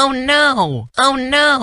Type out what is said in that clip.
Oh no! Oh no!